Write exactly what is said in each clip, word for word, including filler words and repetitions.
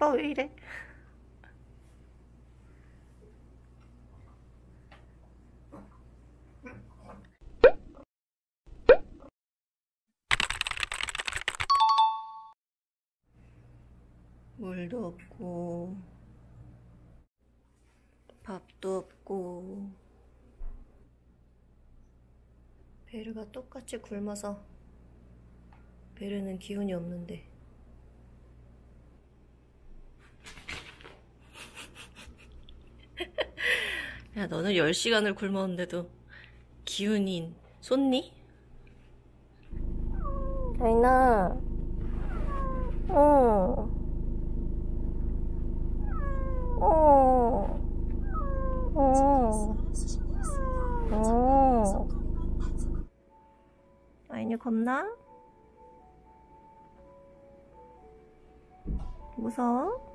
아빠 왜 이래? 물도 없고 밥도 없고 베르가 똑같이 굶어서 베르는 기운이 없는데 야, 너는 열 시간을 굶었는데도 기운이 솟니? 아이나 어 어. 어. 어. 아인이 겁나? 무서워?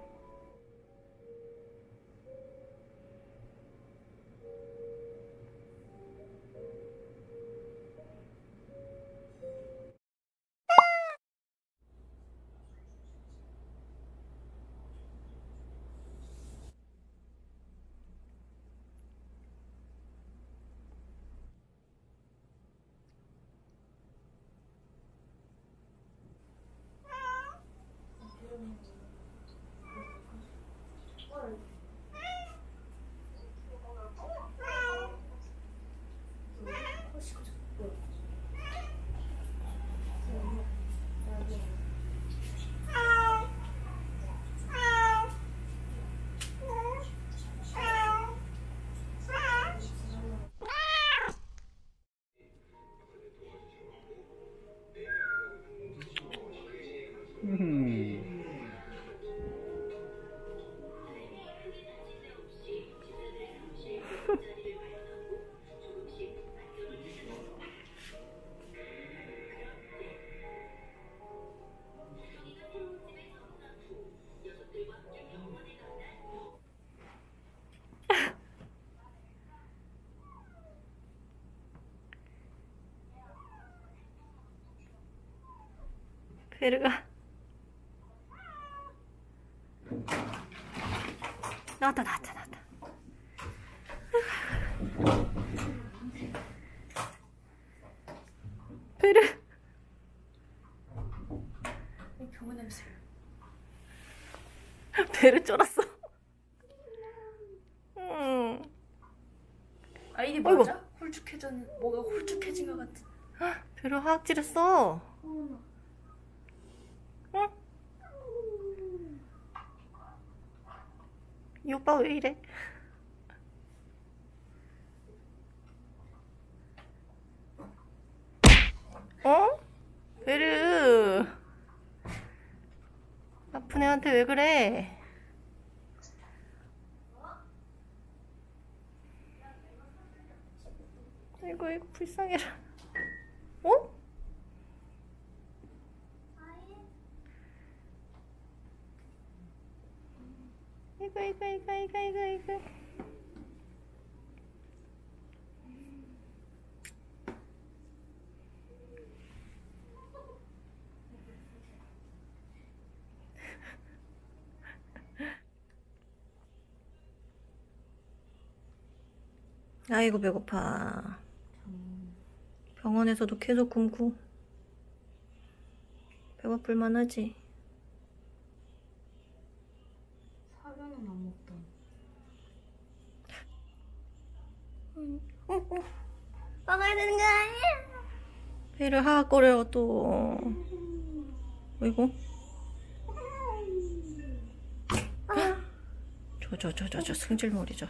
베르가 나왔다 나왔다 나왔다 베르 병원 냄새 베르 쫄았어. 음. 아이디 뭐죠? 홀쭉해진 뭐가 홀쭉해진 것 같은. 베르 화학질했어. 이 오빠 왜 이래? 어? 베르 아픈 애한테 왜 그래? 아이고 아이고 불쌍해라. 어? 아이고 아이고 아이고 아이고 아이고 아이고 아이고 배고파. 병원에서도 계속 굶고 배고플만 하지. 먹어야 되는 거 아니야? 배를 하악 거려요 또. 어이구 저저저저저 승질머리 저.